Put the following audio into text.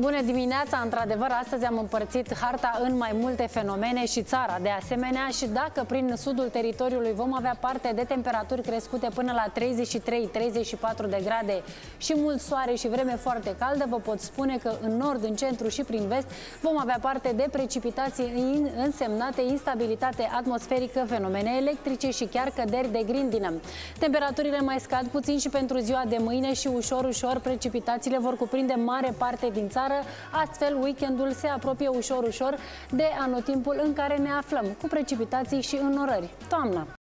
Bună dimineața! Într-adevăr, astăzi am împărțit harta în mai multe fenomene și țara de asemenea, și dacă prin sudul teritoriului vom avea parte de temperaturi crescute până la 33-34 de grade și mult soare și vreme foarte caldă, vă pot spune că în nord, în centru și prin vest vom avea parte de precipitații însemnate, instabilitate atmosferică, fenomene electrice și chiar căderi de grindină. Temperaturile mai scad puțin și pentru ziua de mâine și ușor, ușor precipitațiile vor cuprinde mare parte din țară. Astfel, weekendul se apropie ușor, ușor de anotimpul în care ne aflăm, cu precipitații și înorări. Toamna!